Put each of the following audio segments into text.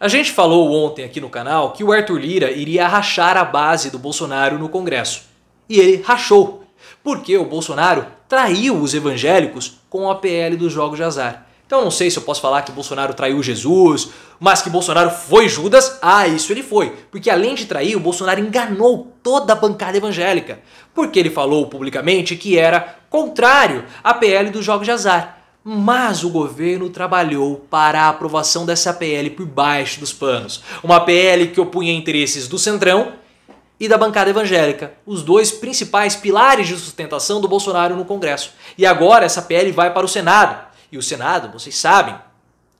A gente falou ontem aqui no canal que o Arthur Lira iria rachar a base do Bolsonaro no Congresso. E ele rachou, porque o Bolsonaro traiu os evangélicos com a PL dos Jogos de Azar. Então não sei se eu posso falar que Bolsonaro traiu Jesus, mas que Bolsonaro foi Judas, isso ele foi. Porque além de trair, o Bolsonaro enganou toda a bancada evangélica. Porque ele falou publicamente que era contrário à PL dos Jogos de Azar. Mas o governo trabalhou para a aprovação dessa PL por baixo dos panos. Uma PL que opunha interesses do Centrão e da bancada evangélica, os dois principais pilares de sustentação do Bolsonaro no Congresso. E agora essa PL vai para o Senado. E o Senado, vocês sabem,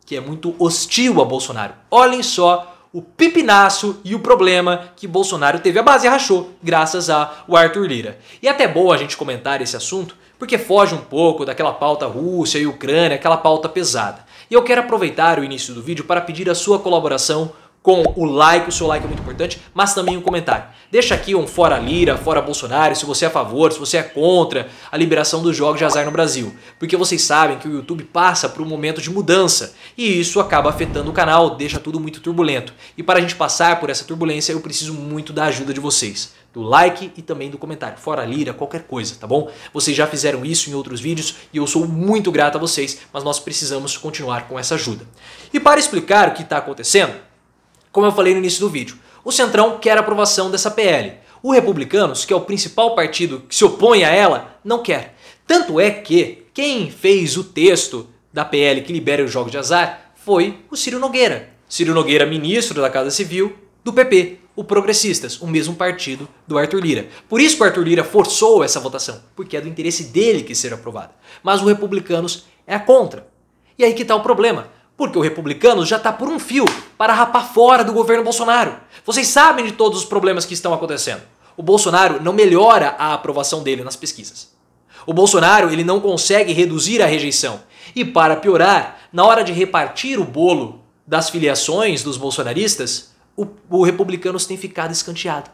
que é muito hostil a Bolsonaro. Olhem só o pipinaço e o problema que Bolsonaro teve. A base rachou graças ao Arthur Lira. E é até bom a gente comentar esse assunto, porque foge um pouco daquela pauta Rússia e Ucrânia, aquela pauta pesada. E eu quero aproveitar o início do vídeo para pedir a sua colaboração com o like, o seu like é muito importante, mas também um comentário. Deixa aqui um fora Lira, fora Bolsonaro, se você é a favor, se você é contra a liberação dos jogos de azar no Brasil. Porque vocês sabem que o YouTube passa por um momento de mudança e isso acaba afetando o canal, deixa tudo muito turbulento. E para a gente passar por essa turbulência, eu preciso muito da ajuda de vocês. Do like e também do comentário. Fora Lira, qualquer coisa, tá bom? Vocês já fizeram isso em outros vídeos e eu sou muito grato a vocês, mas nós precisamos continuar com essa ajuda. E para explicar o que está acontecendo, como eu falei no início do vídeo, o Centrão quer a aprovação dessa PL. O Republicanos, que é o principal partido que se opõe a ela, não quer. Tanto é que quem fez o texto da PL que libera os jogos de azar foi o Ciro Nogueira. Ciro Nogueira, ministro da Casa Civil do PP, o Progressistas, o mesmo partido do Arthur Lira. Por isso que o Arthur Lira forçou essa votação, porque é do interesse dele que seja aprovada. Mas o Republicanos é contra. E aí que está o problema. Porque o Republicanos já está por um fio para rapar fora do governo Bolsonaro. Vocês sabem de todos os problemas que estão acontecendo. O Bolsonaro não melhora a aprovação dele nas pesquisas. O Bolsonaro ele não consegue reduzir a rejeição. E para piorar, na hora de repartir o bolo das filiações dos bolsonaristas, o Republicanos tem ficado escanteado.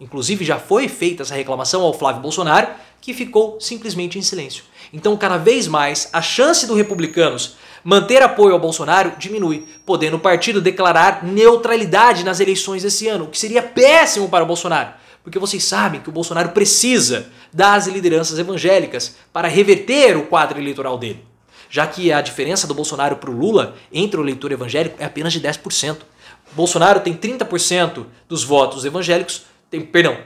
Inclusive já foi feita essa reclamação ao Flávio Bolsonaro, que ficou simplesmente em silêncio. Então cada vez mais a chance do Republicanos manter apoio ao Bolsonaro diminui, podendo o partido declarar neutralidade nas eleições desse ano, o que seria péssimo para o Bolsonaro, porque vocês sabem que o Bolsonaro precisa das lideranças evangélicas para reverter o quadro eleitoral dele, já que a diferença do Bolsonaro para o Lula entre o eleitor evangélico é apenas de 10%. Bolsonaro tem 30% dos votos evangélicos,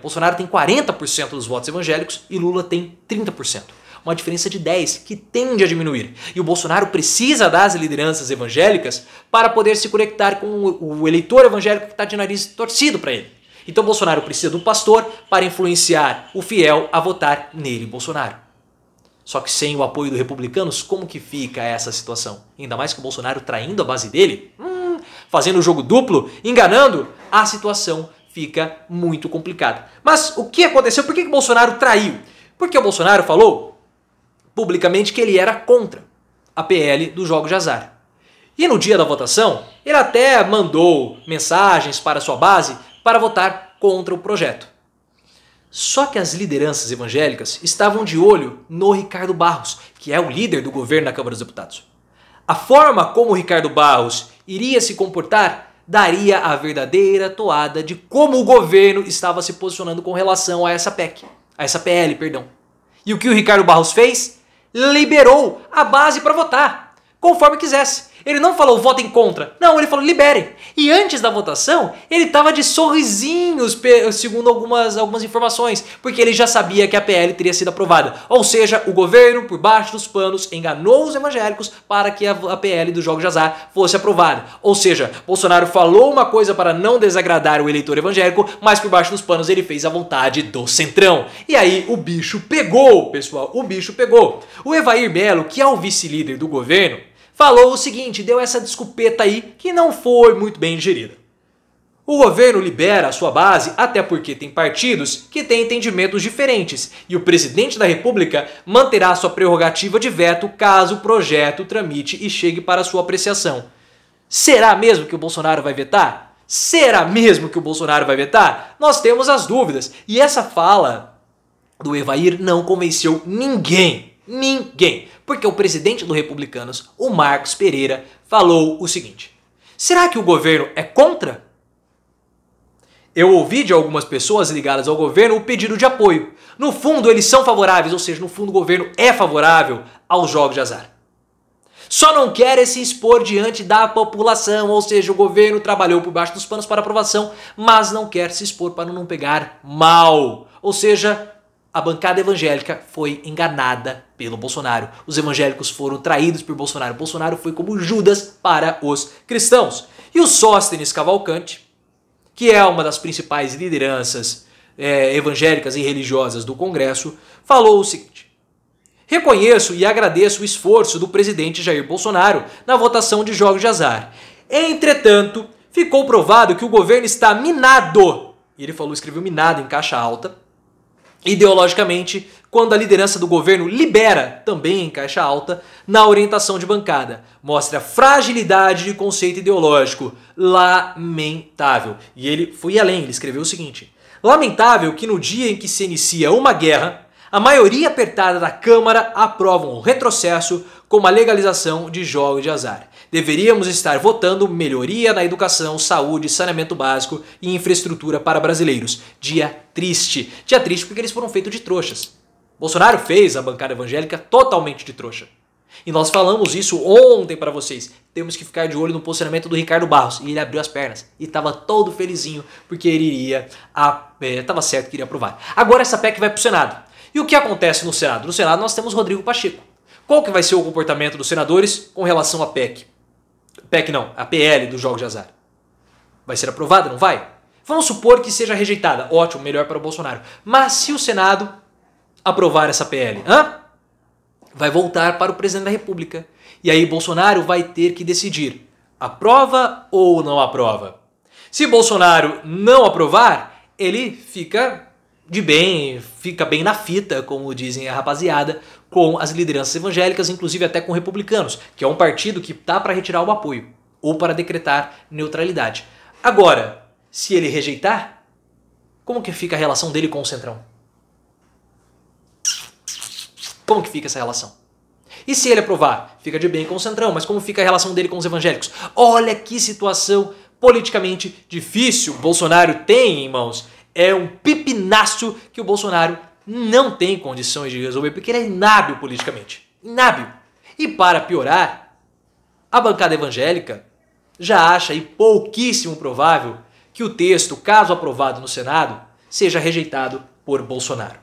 Bolsonaro tem 40% dos votos evangélicos e Lula tem 30%. Uma diferença de 10% que tende a diminuir. E o Bolsonaro precisa das lideranças evangélicas para poder se conectar com o eleitor evangélico que está de nariz torcido para ele. Então Bolsonaro precisa do pastor para influenciar o fiel a votar nele, Bolsonaro. Só que sem o apoio dos Republicanos, como que fica essa situação? Ainda mais que o Bolsonaro traindo a base dele, fazendo o jogo duplo, enganando, a situação fica muito complicada. Mas o que aconteceu? Por que o Bolsonaro traiu? Porque o Bolsonaro falou publicamente que ele era contra a PL dos Jogos de Azar. E no dia da votação, ele até mandou mensagens para sua base para votar contra o projeto. Só que as lideranças evangélicas estavam de olho no Ricardo Barros, que é o líder do governo na Câmara dos Deputados. A forma como o Ricardo Barros iria se comportar daria a verdadeira toada de como o governo estava se posicionando com relação a essa PL, perdão. E o que o Ricardo Barros fez? Liberou a base para votar, conforme quisesse. Ele não falou votem contra, não, ele falou liberem. E antes da votação, ele estava de sorrisinhos, segundo algumas informações, porque ele já sabia que a PL teria sido aprovada. Ou seja, o governo, por baixo dos panos, enganou os evangélicos para que a PL do Jogo de Azar fosse aprovada. Ou seja, Bolsonaro falou uma coisa para não desagradar o eleitor evangélico, mas por baixo dos panos ele fez a vontade do Centrão. E aí o bicho pegou, pessoal, o bicho pegou. O Evair Bello, que é o vice-líder do governo, falou o seguinte, deu essa desculpeta aí que não foi muito bem digerida. O governo libera a sua base até porque tem partidos que têm entendimentos diferentes e o presidente da República manterá sua prerrogativa de veto caso o projeto tramite e chegue para sua apreciação. Será mesmo que o Bolsonaro vai vetar? Será mesmo que o Bolsonaro vai vetar? Nós temos as dúvidas. E essa fala do Evair não convenceu ninguém. Ninguém, porque o presidente do Republicanos, o Marcos Pereira, falou o seguinte: Será que o governo é contra? Eu ouvi de algumas pessoas ligadas ao governo o pedido de apoio. No fundo, eles são favoráveis, ou seja, no fundo o governo é favorável aos jogos de azar. Só não quer se expor diante da população, ou seja, o governo trabalhou por baixo dos panos para aprovação, mas não quer se expor para não pegar mal. Ou seja, a bancada evangélica foi enganada pelo Bolsonaro. Os evangélicos foram traídos por Bolsonaro. Bolsonaro foi como Judas para os cristãos. E o Sóstenes Cavalcante, que é uma das principais lideranças evangélicas e religiosas do Congresso, falou o seguinte: reconheço e agradeço o esforço do presidente Jair Bolsonaro na votação de jogos de azar. Entretanto, ficou provado que o governo está minado, e ele falou, escreveu minado em caixa alta, ideologicamente, quando a liderança do governo libera, também em caixa alta, na orientação de bancada. Mostra fragilidade de conceito ideológico. Lamentável. E ele foi além, ele escreveu o seguinte: lamentável que no dia em que se inicia uma guerra, a maioria apertada da Câmara aprova um retrocesso como a legalização de jogos de azar. Deveríamos estar votando melhoria na educação, saúde, saneamento básico e infraestrutura para brasileiros. Dia triste. Dia triste porque eles foram feitos de trouxas. Bolsonaro fez a bancada evangélica totalmente de trouxa. E nós falamos isso ontem para vocês. Temos que ficar de olho no posicionamento do Ricardo Barros. E ele abriu as pernas. E estava todo felizinho porque ele iria... Estava certo que iria aprovar. Agora essa PEC vai para o Senado. E o que acontece no Senado? No Senado nós temos Rodrigo Pacheco. Qual que vai ser o comportamento dos senadores com relação à PEC? PEC não, a PL dos Jogos de Azar. Vai ser aprovada, não vai? Vamos supor que seja rejeitada. Ótimo, melhor para o Bolsonaro. Mas se o Senado aprovar essa PL, vai voltar para o presidente da República. E aí Bolsonaro vai ter que decidir: aprova ou não aprova? Se Bolsonaro não aprovar, ele fica... fica bem na fita, como dizem a rapaziada, com as lideranças evangélicas, inclusive até com Republicanos, que é um partido que tá para retirar o apoio ou para decretar neutralidade. Agora, se ele rejeitar, como que fica a relação dele com o Centrão? Como que fica essa relação? E se ele aprovar, fica de bem com o Centrão, mas como fica a relação dele com os evangélicos? Olha que situação politicamente difícil Bolsonaro tem em mãos. É um pipinaço que o Bolsonaro não tem condições de resolver, porque ele é inábil politicamente. Inábil. E para piorar, a bancada evangélica já acha, e pouquíssimo provável, que o texto, caso aprovado no Senado, seja rejeitado por Bolsonaro.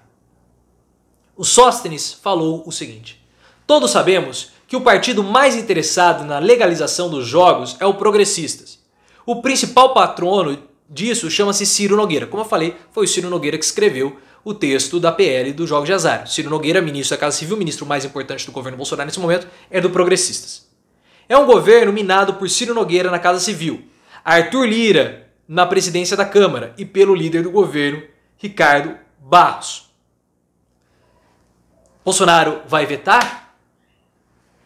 O Sóstenes falou o seguinte: todos sabemos que o partido mais interessado na legalização dos jogos é o Progressistas. O principal patrono disso chama-se Ciro Nogueira. Como eu falei, foi o Ciro Nogueira que escreveu o texto da PL dos Jogos de Azar. Ciro Nogueira, ministro da Casa Civil, ministro mais importante do governo Bolsonaro nesse momento, é do Progressistas. É um governo minado por Ciro Nogueira na Casa Civil, Arthur Lira na presidência da Câmara e pelo líder do governo, Ricardo Barros. Bolsonaro vai vetar?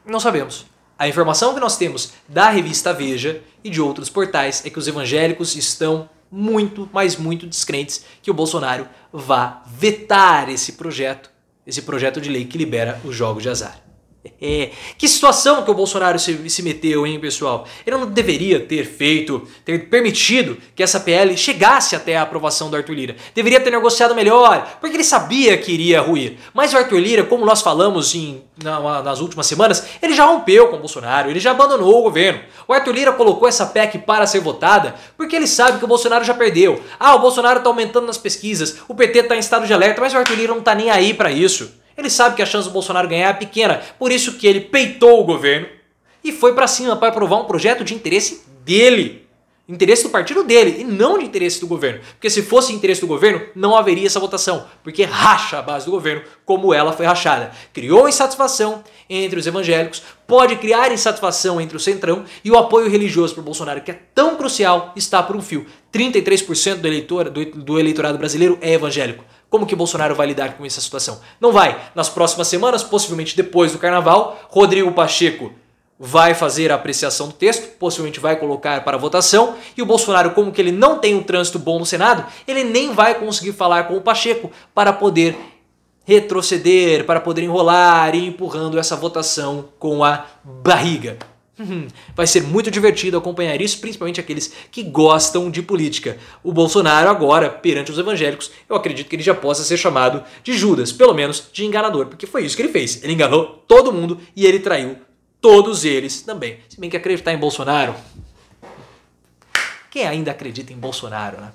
Não sabemos. A informação que nós temos da revista Veja e de outros portais é que os evangélicos estão muito, mas muito descrentes que o Bolsonaro vá vetar esse projeto de lei que libera os jogos de azar. Que situação que o Bolsonaro se meteu, hein, pessoal? Ele não deveria ter permitido que essa PL chegasse até a aprovação do Arthur Lira. Deveria ter negociado melhor, porque ele sabia que iria ruir. Mas o Arthur Lira, como nós falamos nas últimas semanas, ele já rompeu com o Bolsonaro, ele já abandonou o governo. O Arthur Lira colocou essa PEC para ser votada porque ele sabe que o Bolsonaro já perdeu. O Bolsonaro está aumentando nas pesquisas, o PT está em estado de alerta, mas o Arthur Lira não está nem aí para isso. Ele sabe que a chance do Bolsonaro ganhar é pequena, por isso que ele peitou o governo e foi pra cima para aprovar um projeto de interesse dele. Interesse do partido dele e não de interesse do governo. Porque se fosse interesse do governo, não haveria essa votação, porque racha a base do governo como ela foi rachada. Criou insatisfação entre os evangélicos, pode criar insatisfação entre o Centrão e o apoio religioso para Bolsonaro, que é tão crucial, está por um fio. 33% do eleitorado brasileiro é evangélico. Como que Bolsonaro vai lidar com essa situação? Não vai. Nas próximas semanas, possivelmente depois do carnaval, Rodrigo Pacheco vai fazer a apreciação do texto, possivelmente vai colocar para votação, e o Bolsonaro, como que ele não tem um trânsito bom no Senado, ele nem vai conseguir falar com o Pacheco para poder retroceder, para poder enrolar e ir empurrando essa votação com a barriga. Vai ser muito divertido acompanhar isso, principalmente aqueles que gostam de política. O Bolsonaro agora, perante os evangélicos, eu acredito que ele já possa ser chamado de Judas, pelo menos de enganador, porque foi isso que ele fez. Ele enganou todo mundo e ele traiu todos eles também. Se bem que acreditar em Bolsonaro... Quem ainda acredita em Bolsonaro, né?